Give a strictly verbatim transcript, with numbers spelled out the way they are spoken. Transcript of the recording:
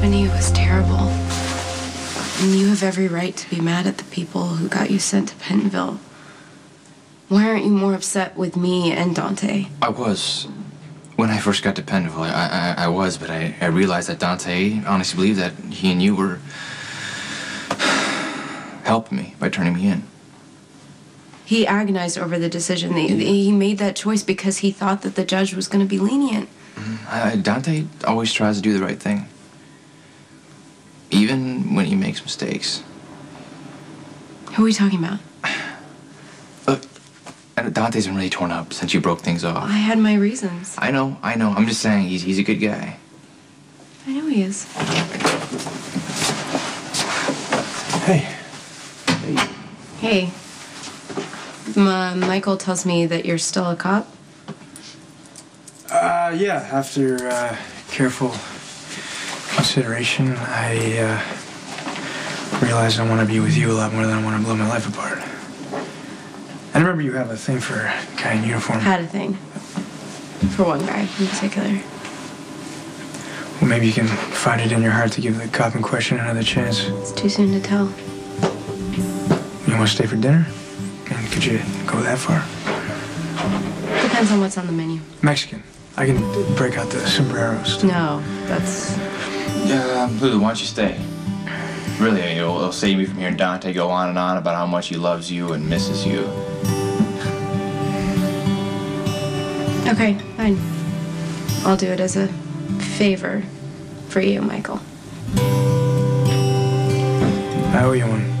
Japanese was terrible. And you have every right to be mad at the people who got you sent to Pentonville. Why aren't you more upset with me and Dante? I was. When I first got to Pentonville, I, I, I was, but I, I realized that Dante honestly believed that he and you were... helped me by turning me in. He agonized over the decision. He, he made that choice because he thought that the judge was going to be lenient. Uh, Dante always tries to do the right thing, even when he makes mistakes. Who are we talking about? Look, Dante's been really torn up since you broke things off. I had my reasons. I know, I know. I'm just saying he's, he's a good guy. I know he is. Hey. Hey. Hey. Ma Michael tells me that you're still a cop. Uh, yeah, after uh, careful consideration, I uh, realized I want to be with you a lot more than I want to blow my life apart. I remember you have a thing for a guy in uniform. Had a thing. For one guy in particular. Well, maybe you can find it in your heart to give the cop in question another chance. It's too soon to tell. You want to stay for dinner? And could you go that far? Depends on what's on the menu. Mexican. I can break out the sombreros. No, that's... Yeah, Lulu, why don't you stay? Really, it'll, it'll save me from hearing Dante go on and on about how much he loves you and misses you. Okay, fine. I'll do it as a favor for you, Michael. I owe you one.